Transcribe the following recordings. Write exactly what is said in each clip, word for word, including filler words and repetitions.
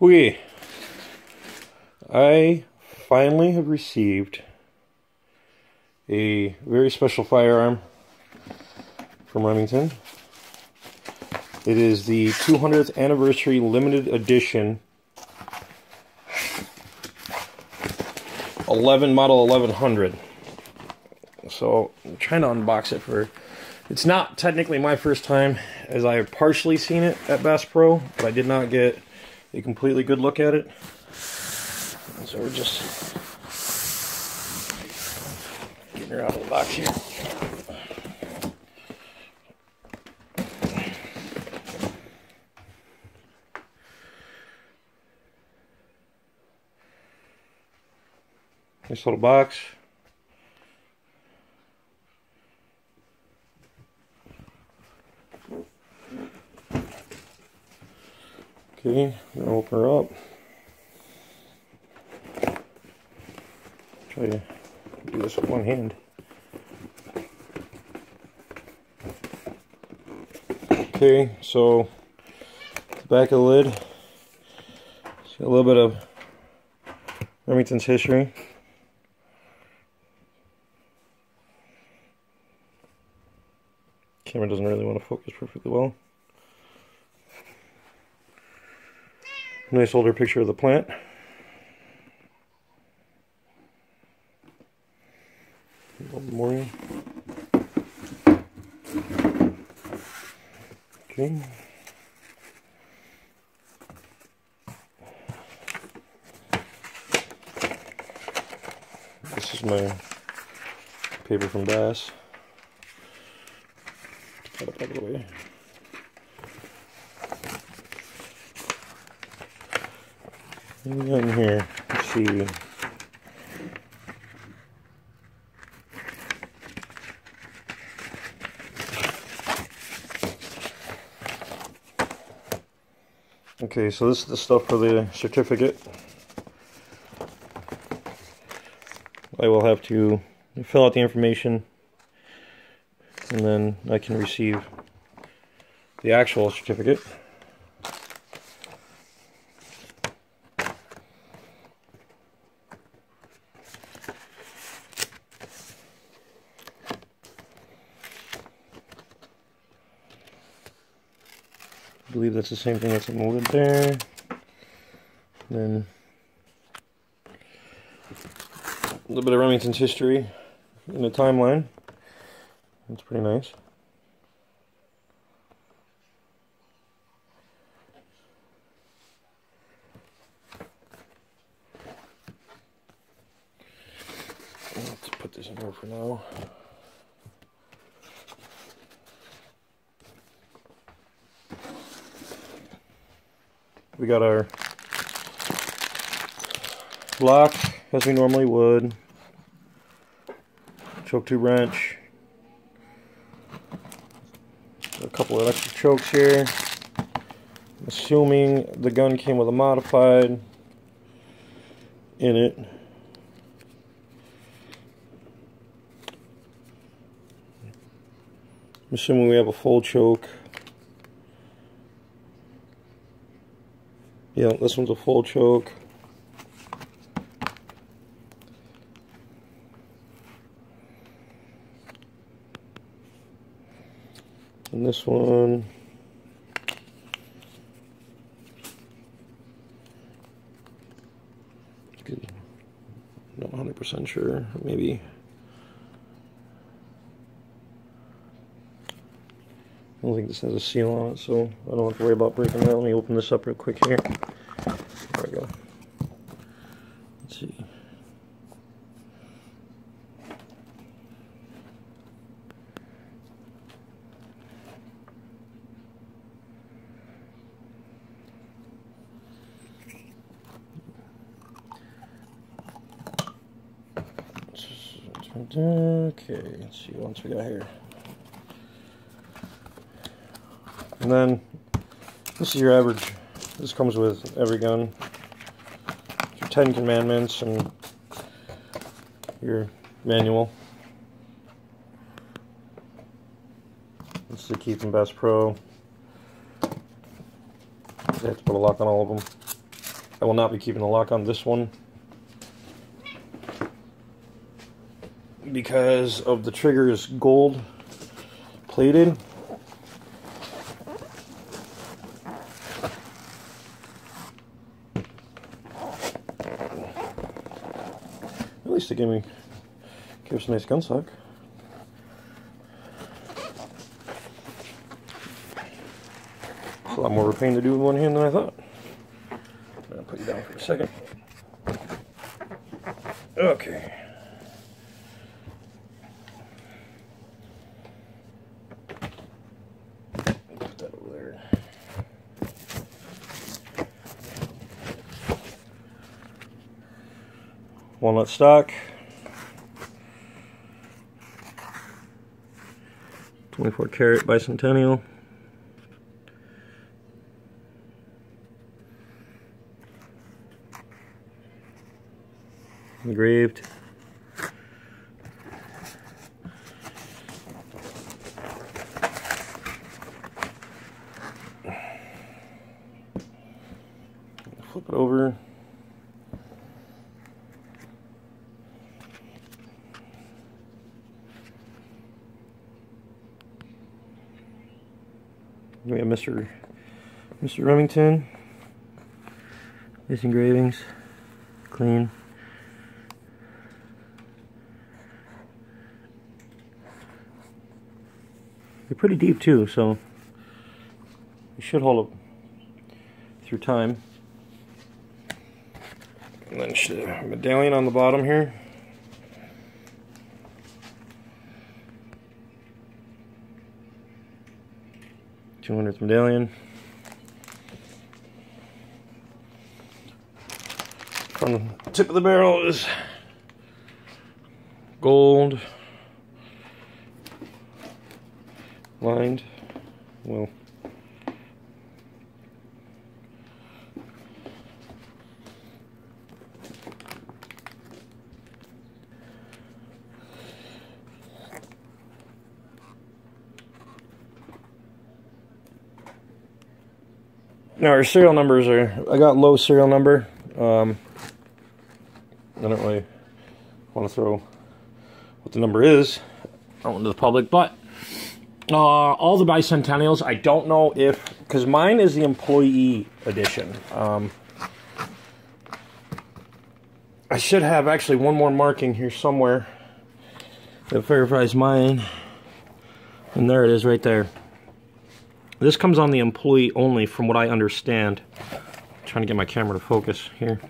Okay, I finally have received a very special firearm from Remington. It is the two hundredth anniversary limited edition eleven model eleven hundred. So I'm trying to unbox it for. It's not technically my first time, as I have partially seen it at Bass Pro, but I did not get a completely good look at it. So we're just getting her out of the box here. Nice little box. Okay, I'm gonna open her up. Try to do this with one hand. Okay, so the back of the lid. See a little bit of Remington's history. Camera doesn't really want to focus perfectly well. Nice older picture of the plant. Good morning. Okay. This is my paper from Bass. Put it back away. What do we got in here? Let's see. Okay, so this is the stuff for the certificate. I will have to fill out the information, and then I can receive the actual certificate. I believe that's the same thing that's in the lid there. Then a little bit of Remington's history in the timeline. That's pretty nice. Let's put this in here for now. We got our lock, as we normally would, choke tube wrench, a couple of extra chokes here, assuming the gun came with a modified in it. I'm assuming we have a full choke. Yeah, this one's a full choke. And this one. Not one hundred percent sure, maybe. I don't think this has a seal on it, so I don't have to worry about breaking that. Let me open this up real quick here. There we go. Let's see. Okay, let's see what else we got here. And then this is your average. This comes with every gun. Your Ten Commandments and your manual. This is the Keith and Best Pro. They have to put a lock on all of them. I will not be keeping the lock on this one because of the trigger is gold plated. At least they gave me gave us a nice gun stock. A lot more repaint to do with one hand than I thought. I'm gonna put you down for a second. Okay. Put that over there. Walnut stock. twenty-four karat bicentennial. Engraved. Flip it over. We have Mister Mister Remington. Nice engravings. Clean. They're pretty deep too, so you should hold up through time. And then should have a medallion on the bottom here. two hundredth medallion. From the tip of the barrel is gold. Lined, well, now our serial numbers are, I got low serial number, um, I don't really want to throw what the number is out into the public, but Uh, all the bicentennials, I don't know if, because mine is the employee edition. Um, I should have actually one more marking here somewhere that verifies mine. And there it is right there. This comes on the employee only from what I understand. I'm trying to get my camera to focus here.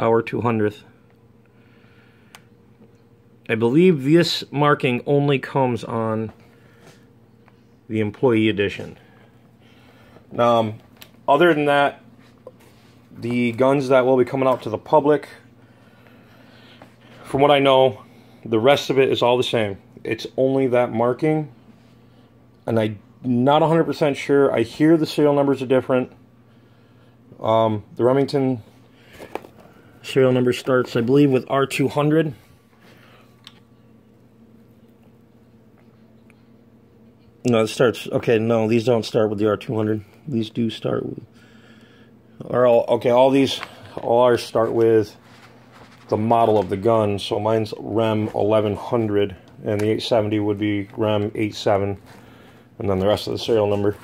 Our two hundredth. I believe this marking only comes on the employee edition. Um, other than that, the guns that will be coming out to the public, from what I know, the rest of it is all the same. It's only that marking, and I'm not one hundred percent sure. I hear the serial numbers are different. Um, the Remington serial number starts, I believe, with R two hundred. No, it starts... Okay, no, these don't start with the R two hundred. These do start with... Or all, okay, all these... All ours start with the model of the gun. So mine's Rem eleven hundred. And the eight seventy would be Rem eighty-seven. And then the rest of the serial number.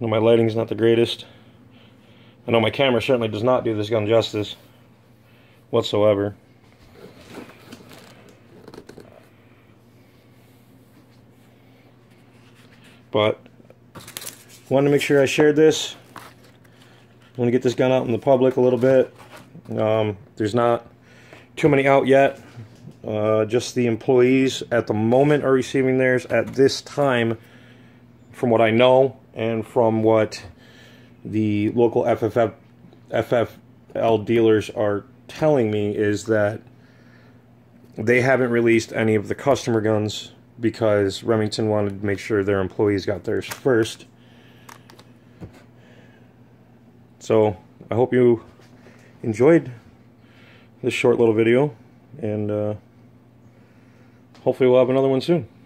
No, my lighting's not the greatest. I know my camera certainly does not do this gun justice whatsoever. But wanted to make sure I shared this. Want to get this gun out in the public a little bit. Um, there's not too many out yet. Uh, just the employees at the moment are receiving theirs at this time, from what I know and from what the local F F L dealers are telling me, is that they haven't released any of the customer guns because Remington wanted to make sure their employees got theirs first. So I hope you enjoyed this short little video, and uh, hopefully we'll have another one soon.